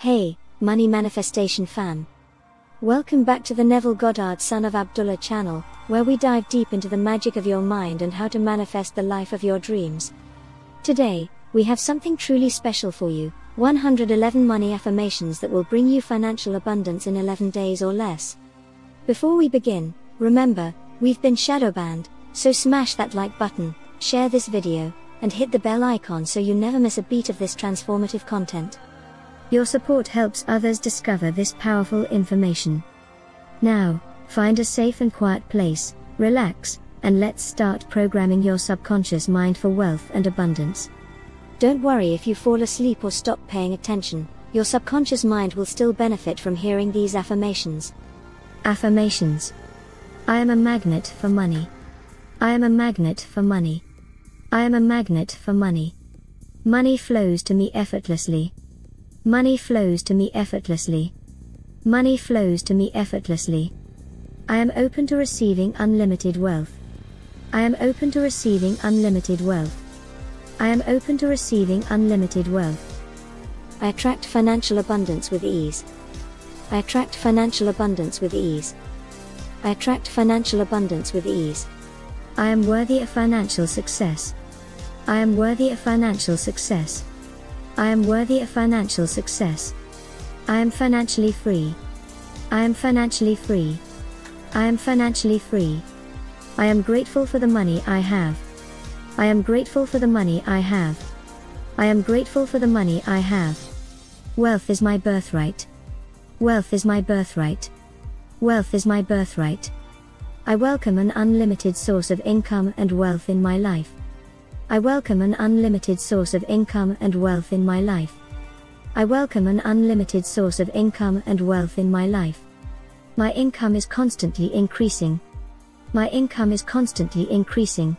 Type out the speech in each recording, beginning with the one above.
Hey, Money Manifestation fan. Welcome back to the Neville Goddard Son of Abdullah channel, where we dive deep into the magic of your mind and how to manifest the life of your dreams. Today, we have something truly special for you, 111 money affirmations that will bring you financial abundance in 11 days or less. Before we begin, remember, we've been shadow banned, so smash that like button, share this video, and hit the bell icon so you never miss a beat of this transformative content. Your support helps others discover this powerful information. Now, find a safe and quiet place, relax, and let's start programming your subconscious mind for wealth and abundance. Don't worry if you fall asleep or stop paying attention, your subconscious mind will still benefit from hearing these affirmations. Affirmations. I am a magnet for money. I am a magnet for money. I am a magnet for money. Money flows to me effortlessly. Money flows to me effortlessly. Money flows to me effortlessly. I am open to receiving unlimited wealth. I am open to receiving unlimited wealth. I am open to receiving unlimited wealth. I attract financial abundance with ease. I attract financial abundance with ease. I attract financial abundance with ease. I am worthy of financial success. I am worthy of financial success. I am worthy of financial success. I am financially free. I am financially free. I am financially free. I am grateful for the money I have. I am grateful for the money I have. I am grateful for the money I have. Wealth is my birthright. Wealth is my birthright. Wealth is my birthright. I welcome an unlimited source of income and wealth in my life. I welcome an unlimited source of income and wealth in my life. I welcome an unlimited source of income and wealth in my life. My income is constantly increasing. My income is constantly increasing.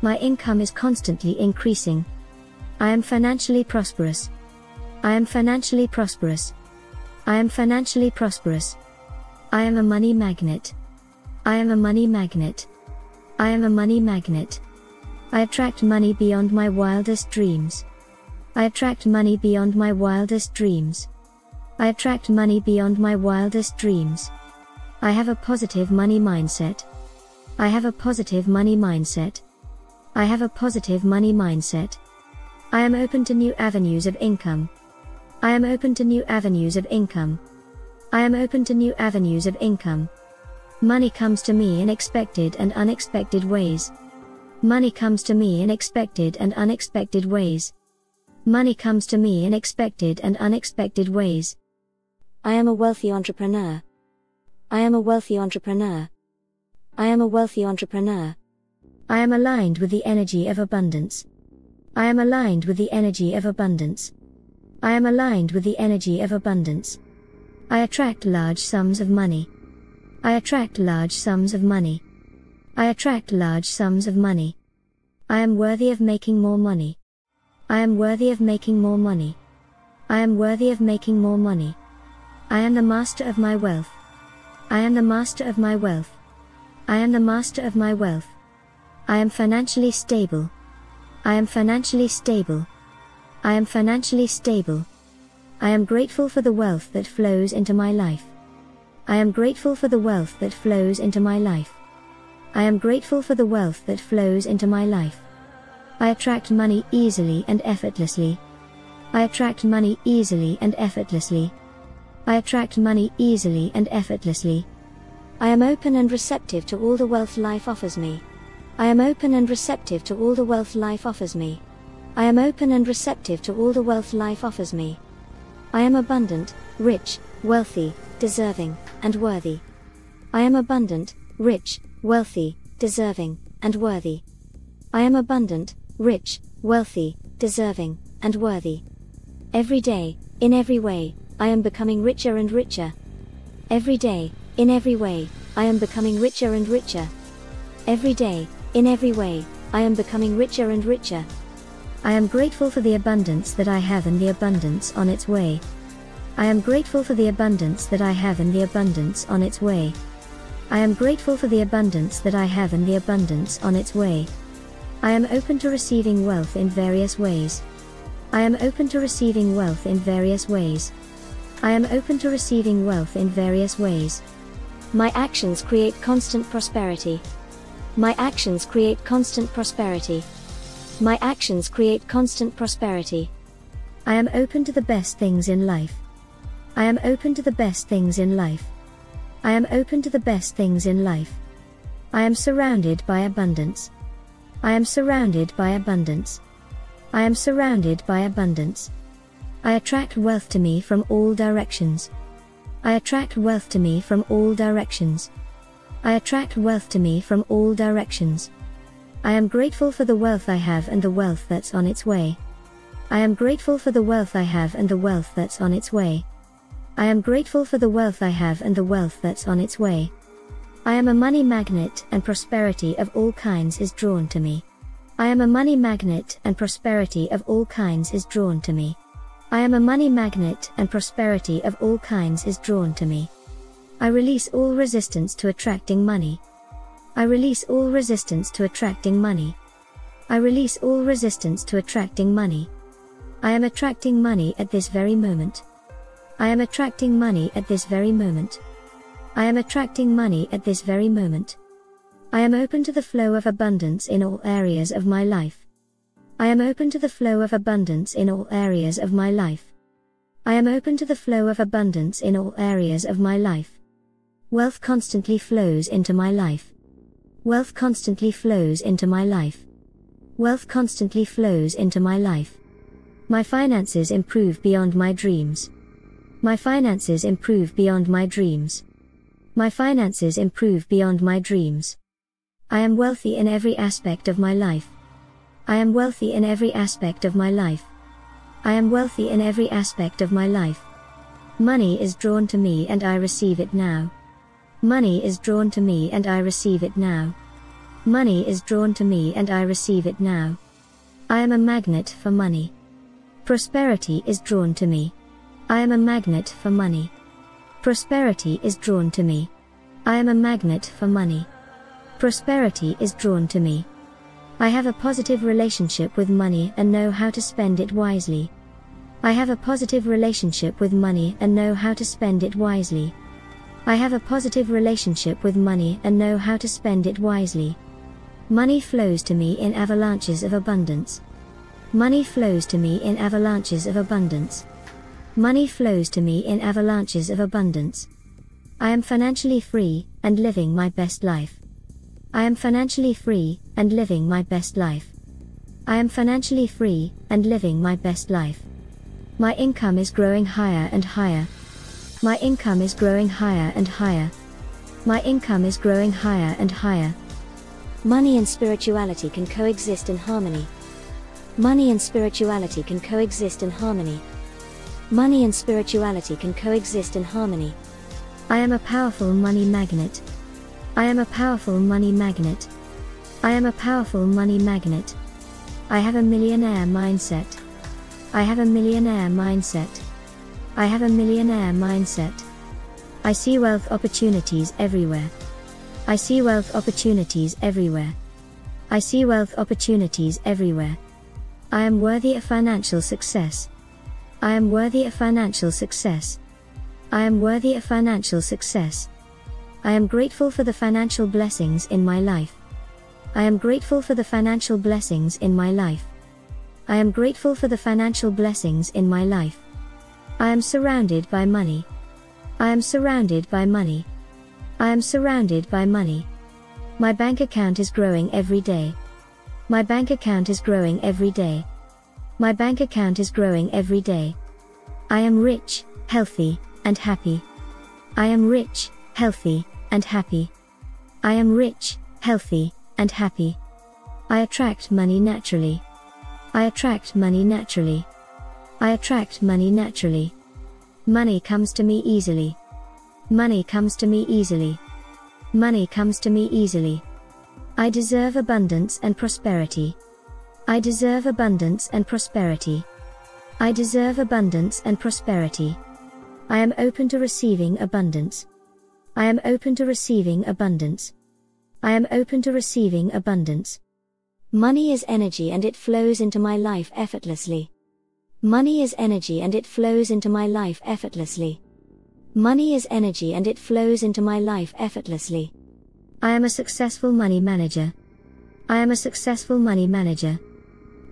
My income is constantly increasing. I am financially prosperous. I am financially prosperous. I am financially prosperous. I am a money magnet. I am a money magnet. I am a money magnet. I attract money beyond my wildest dreams. I attract money beyond my wildest dreams. I attract money beyond my wildest dreams. I have a positive money mindset. I have a positive money mindset. I have a positive money mindset. I am open to new avenues of income. I am open to new avenues of income. I am open to new avenues of income. Money comes to me in expected and unexpected ways. Money comes to me in expected and unexpected ways. Money comes to me in expected and unexpected ways. I am a wealthy entrepreneur. I am a wealthy entrepreneur. I am a wealthy entrepreneur. I am aligned with the energy of abundance. I am aligned with the energy of abundance. I am aligned with the energy of abundance. I attract large sums of money. I attract large sums of money. I attract large sums of money. I am worthy of making more money. I am worthy of making more money. I am worthy of making more money. I am the master of my wealth. I am the master of my wealth. I am the master of my wealth. I am financially stable. I am financially stable. I am financially stable. I am grateful for the wealth that flows into my life. I am grateful for the wealth that flows into my life. I am grateful for the wealth that flows into my life. I attract money easily and effortlessly. I attract money easily and effortlessly. I attract money easily and effortlessly. I am open and receptive to all the wealth life offers me. I am open and receptive to all the wealth life offers me. I am open and receptive to all the wealth life offers me. I am abundant, rich, wealthy, deserving, and worthy. I am abundant, rich, wealthy, deserving, and worthy. I am abundant, rich, wealthy, deserving, and worthy. Every day, in every way, I am becoming richer and richer. Every day, in every way, I am becoming richer and richer. Every day, in every way, I am becoming richer and richer. I am grateful for the abundance that I have and the abundance on its way. I am grateful for the abundance that I have and the abundance on its way. I am grateful for the abundance that I have and the abundance on its way. I am open to receiving wealth in various ways. I am open to receiving wealth in various ways. I am open to receiving wealth in various ways. My actions create constant prosperity. My actions create constant prosperity. My actions create constant prosperity. I am open to the best things in life. I am open to the best things in life. I am open to the best things in life. I am surrounded by abundance. I am surrounded by abundance. I am surrounded by abundance. I attract wealth to me from all directions. I attract wealth to me from all directions. I attract wealth to me from all directions. I am grateful for the wealth I have and the wealth that's on its way. I am grateful for the wealth I have and the wealth that's on its way. I am grateful for the wealth I have and the wealth that's on its way. I am a money magnet, and prosperity of all kinds is drawn to me. I am a money magnet, and prosperity of all kinds is drawn to me. I am a money magnet, and prosperity of all kinds is drawn to me. I release all resistance to attracting money. I release all resistance to attracting money. I release all resistance to attracting money. I am attracting money at this very moment. I am attracting money at this very moment. I am attracting money at this very moment. I am open to the flow of abundance in all areas of my life. I am open to the flow of abundance in all areas of my life. I am open to the flow of abundance in all areas of my life. Wealth constantly flows into my life. Wealth constantly flows into my life. Wealth constantly flows into my life. My finances improve beyond my dreams. My finances improve beyond my dreams. My finances improve beyond my dreams. I am wealthy in every aspect of my life. I am wealthy in every aspect of my life. I am wealthy in every aspect of my life. Money is drawn to me and I receive it now. Money is drawn to me and I receive it now. Money is drawn to me and I receive it now. I am a magnet for money. Prosperity is drawn to me. I am a magnet for money. Prosperity is drawn to me. I am a magnet for money. Prosperity is drawn to me. I have a positive relationship with money and know how to spend it wisely. I have a positive relationship with money and know how to spend it wisely. I have a positive relationship with money and know how to spend it wisely. Money flows to me in avalanches of abundance. Money flows to me in avalanches of abundance. Money flows to me in avalanches of abundance. I am financially free and living my best life. I am financially free and living my best life. I am financially free and living my best life. My income is growing higher and higher. My income is growing higher and higher. My income is growing higher and higher. Money and spirituality can coexist in harmony. Money and spirituality can coexist in harmony. Money and spirituality can coexist in harmony. I am a powerful money magnet. I am a powerful money magnet. I am a powerful money magnet. I have a millionaire mindset. I have a millionaire mindset. I have a millionaire mindset. I see wealth opportunities everywhere. I see wealth opportunities everywhere. I see wealth opportunities everywhere. I am worthy of financial success. I am worthy of financial success. I am worthy of financial success. I am grateful for the financial blessings in my life. I am grateful for the financial blessings in my life. I am grateful for the financial blessings in my life. I am surrounded by money. I am surrounded by money. I am surrounded by money. My bank account is growing every day. My bank account is growing every day. My bank account is growing every day. I am rich, healthy, and happy. I am rich, healthy, and happy. I am rich, healthy, and happy. I attract money naturally. I attract money naturally. I attract money naturally. Money comes to me easily. Money comes to me easily. Money comes to me easily. I deserve abundance and prosperity. I deserve abundance and prosperity. I deserve abundance and prosperity. I am open to receiving abundance. I am open to receiving abundance. I am open to receiving abundance. Money is energy and it flows into my life effortlessly. Money is energy and it flows into my life effortlessly. Money is energy and it flows into my life effortlessly. I am a successful money manager. I am a successful money manager.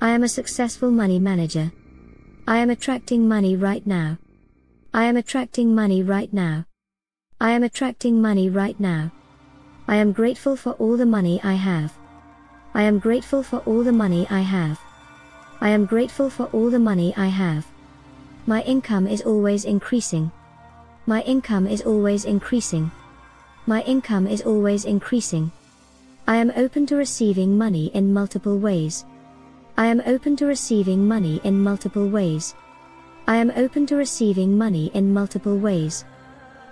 I am a successful money manager. I am attracting money right now. I am attracting money right now. I am attracting money right now. I am grateful for all the money I have. I am grateful for all the money I have. I am grateful for all the money I have. My income is always increasing. My income is always increasing. My income is always increasing. I am open to receiving money in multiple ways. I am open to receiving money in multiple ways. I am open to receiving money in multiple ways.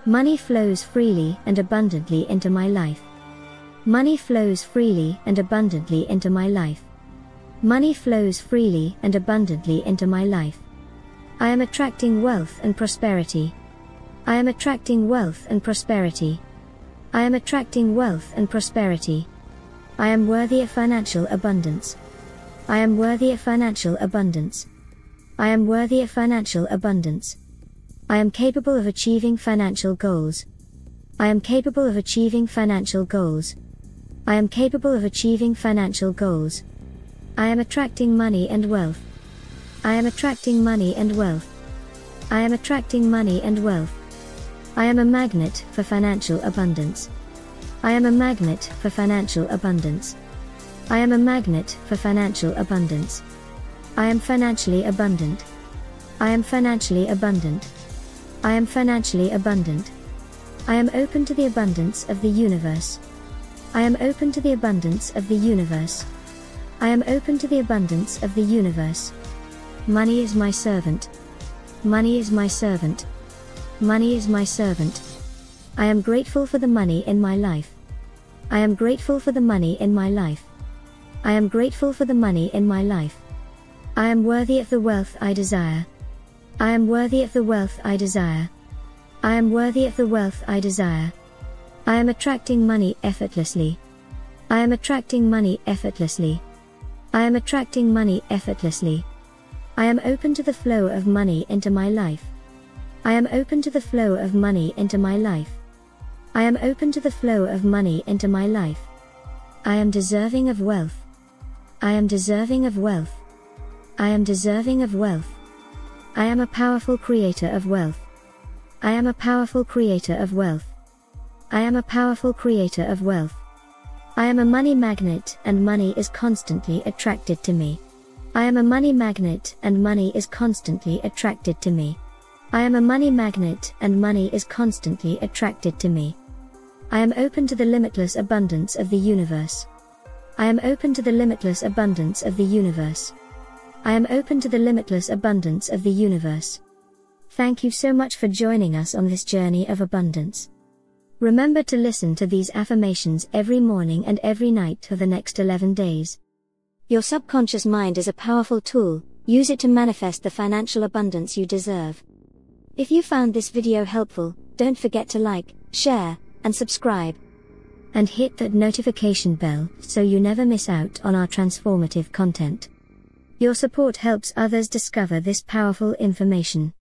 Money flows freely and abundantly into my life. Money flows freely and abundantly into my life. Money flows freely and abundantly into my life. I am attracting wealth and prosperity. I am attracting wealth and prosperity. I am attracting wealth and prosperity. I am worthy of financial abundance. I am worthy of financial abundance. I am worthy of financial abundance. I am capable of achieving financial goals. I am capable of achieving financial goals. I am capable of achieving financial goals. I am attracting money and wealth. I am attracting money and wealth. I am attracting money and wealth. I am a magnet for financial abundance. I am a magnet for financial abundance. I am a magnet for financial abundance. I am financially abundant. I am financially abundant. I am financially abundant. I am open to the abundance of the universe. I am open to the abundance of the universe. I am open to the abundance of the universe. Money is my servant. Money is my servant. Money is my servant. I am grateful for the money in my life. I am grateful for the money in my life. I am grateful for the money in my life. I am worthy of the wealth I desire. I am worthy of the wealth I desire. I am worthy of the wealth I desire. I am attracting money effortlessly. I am attracting money effortlessly. I am attracting money effortlessly. I am open to the flow of money into my life. I am open to the flow of money into my life. I am open to the flow of money into my life. I am deserving of wealth. I am deserving of wealth. I am deserving of wealth. I am a powerful creator of wealth. I am a powerful creator of wealth. I am a powerful creator of wealth. I am a money magnet and money is constantly attracted to me. I am a money magnet and money is constantly attracted to me. I am a money magnet and money is constantly attracted to me. I am open to the limitless abundance of the universe. I am open to the limitless abundance of the universe. I am open to the limitless abundance of the universe. Thank you so much for joining us on this journey of abundance. Remember to listen to these affirmations every morning and every night for the next 11 days. Your subconscious mind is a powerful tool. Use it to manifest the financial abundance you deserve. If you found this video helpful, don't forget to like, share, and subscribe. And hit that notification bell so you never miss out on our transformative content. Your support helps others discover this powerful information.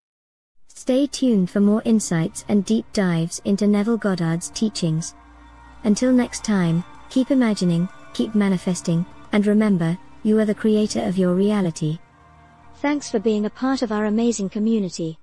Stay tuned for more insights and deep dives into Neville Goddard's teachings. Until next time, keep imagining, keep manifesting, and remember, you are the creator of your reality. Thanks for being a part of our amazing community.